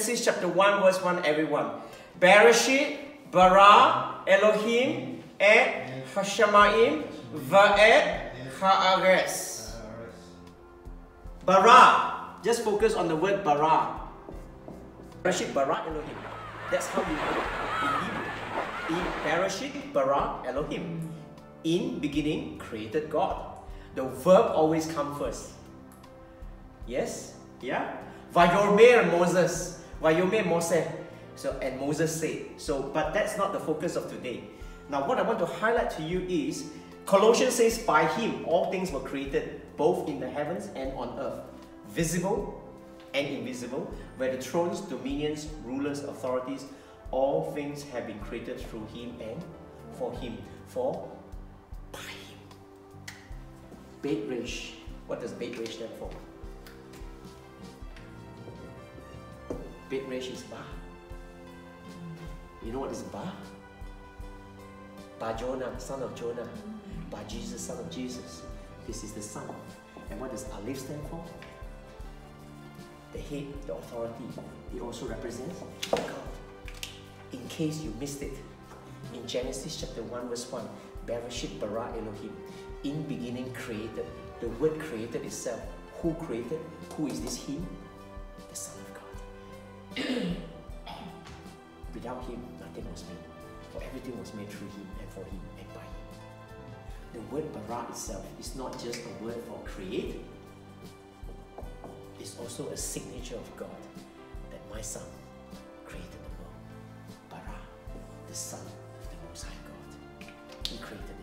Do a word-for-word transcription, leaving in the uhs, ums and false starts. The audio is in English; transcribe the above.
Genesis chapter one, verse one, everyone. Bereshit, bara, Elohim, et, hashemaim, va'et, ha'agres. Bara. Just focus on the word bara. Bereshit, bara, Elohim. That's how we know in Hebrew. In Bereshit, bara, Elohim. In beginning, created God. The verb always comes first. Yes? Yeah? Vayomer Moses. Vayomer Moses. So, and Moses said. So, but that's not the focus of today. Now, what I want to highlight to you is, Colossians says, by him all things were created, both in the heavens and on earth, visible and invisible, where the thrones, dominions, rulers, authorities, all things have been created through him and for him. For by him. Beit Resh. What does Beit Resh stand for? Beit Resh is Ba. You know what is Ba? Ba Jonah, son of Jonah. Ba Jesus, son of Jesus. This is the son. And what does Aleph stand for? The head, the authority. It also represents God. In case you missed it, in Genesis chapter one verse one, Bereshit bara Elohim. In beginning created. The word created itself. Who created? Who is this him? The Son of God. Without him, nothing was made. For everything was made through him and for him and by him. The word bara itself is not just a word for create. It's also a signature of God that my son created the world. Bara, the son of the Most High God. He created